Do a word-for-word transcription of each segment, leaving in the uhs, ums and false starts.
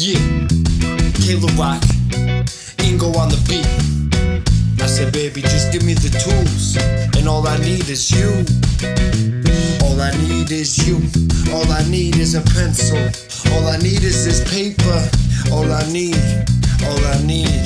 Yeah, K. LaRock, Ingo on the beat. I said, baby, just give me the tools, and all I need is you. All I need is you. All I need is a pencil. All I need is this paper. All I need, all I need,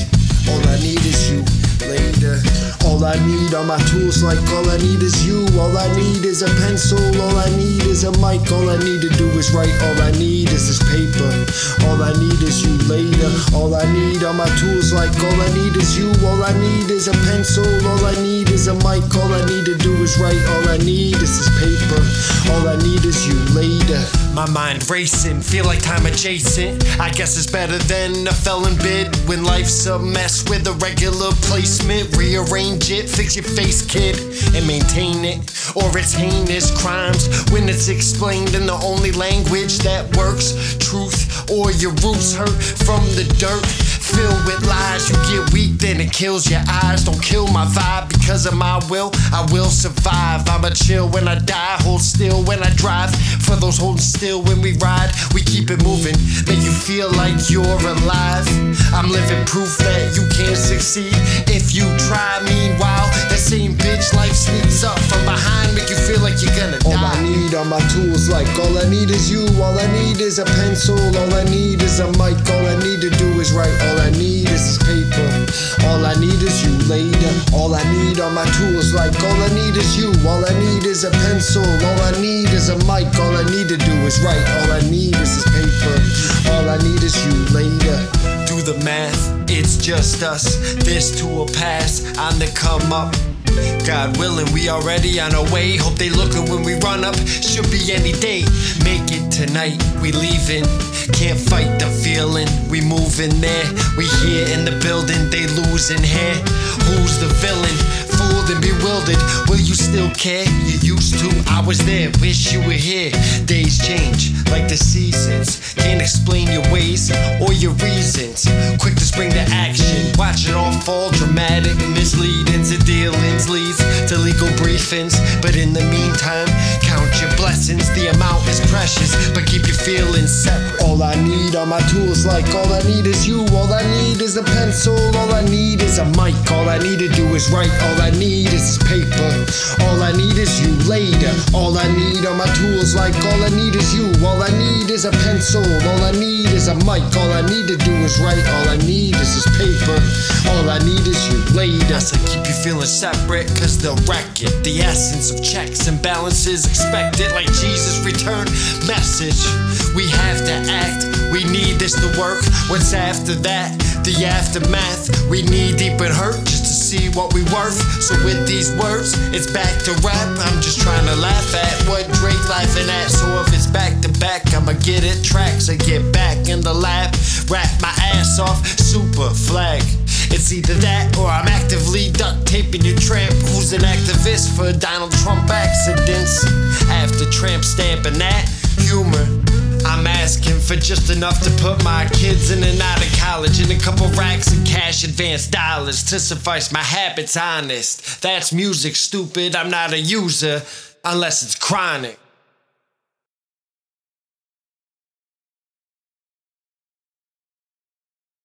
all I need is you. Later. All I need are my tools, like all I need is you. All I need is a pencil, all I need is a mic. All I need to do is write, all I need is this paper. All I need is you. Later. All I need are my tools, like all I need is you. All I need is a pencil, all I need is a mic. All I need to do is write, all I need is this paper. All I need is you. Later. My mind racing, feel like time adjacent. I guess it's better than a felon bid. When life's a mess with a regular place, rearrange it, fix your face, kid, and maintain it, or it's heinous crimes when it's explained in the only language that works. Truth or your roots hurt from the dirt, filled with lies. You get weak, then it kills your eyes. Don't kill my vibe because of my will. I will survive. I'ma chill when I die, hold still when I drive. For those holding still when we ride, we keep it moving. Make you feel like you're alive. I'm living proof that you can succeed if you try. Meanwhile, that same bitch life sneaks up from behind, make you feel like you're gonna die. All I need are my tools, like all I need is you. All I need is a pencil. All I need is a mic. All I need to do is write. All I need is this paper. All I need is you. Later. All I need are my tools, like all I need is you. All I need is a pencil. All I need is a mic. All I need to do is write. All I need is this paper. All I need is you. Later. Do the math, it's just us. This to a pass, I'm the come up. God willing, we already on our way. Hope they looking when we run up. Should be any day. Make it tonight, we leaving. Can't fight the feeling, we moving there. We here in the building, they losing here. Who's the villain? Fooled and bewildered. Will you still care? You used to, I was there. Wish you were here. Days change, like the seasons. Can't explain your ways or your reasons. Quick to spring to action. Watch it all fall dramatic. Misleadings and dealings leads to legal briefings, but in the meantime, count your blessings. The amount is precious, but keep your feelings separate. All I need are my tools, like all I need is you. All I need is a pencil, all I need is a mic. All I need to do is write, all I need is paper. All I need is you. Later. All I need are my tools, like all I need is you. All I need is a pencil, all I need is a mic. All I need to do is write, all I need is this paper. All I need is you. Later. I said keep you feeling separate, cause they'll wreck it. The essence of checks and balances expected, like Jesus' return message. We have to act, we need this to work. What's after that? The aftermath. We need deep and hurt just to see what we worth. So with these words, it's back to rap. I'm just trying to laugh at what Drake laughing at. So if it's back to back, I'ma get it tracks. I get back in the lab, rap my ass off, super flag. It's either that or I'm actively duct taping your tramp, who's an activist for Donald Trump accidents. After Trump stamping that humor, I'm asking for just enough to put my kids in and out of college, and a couple racks of cash, advanced dollars to suffice my habits. Honest, that's music, stupid. I'm not a user unless it's chronic.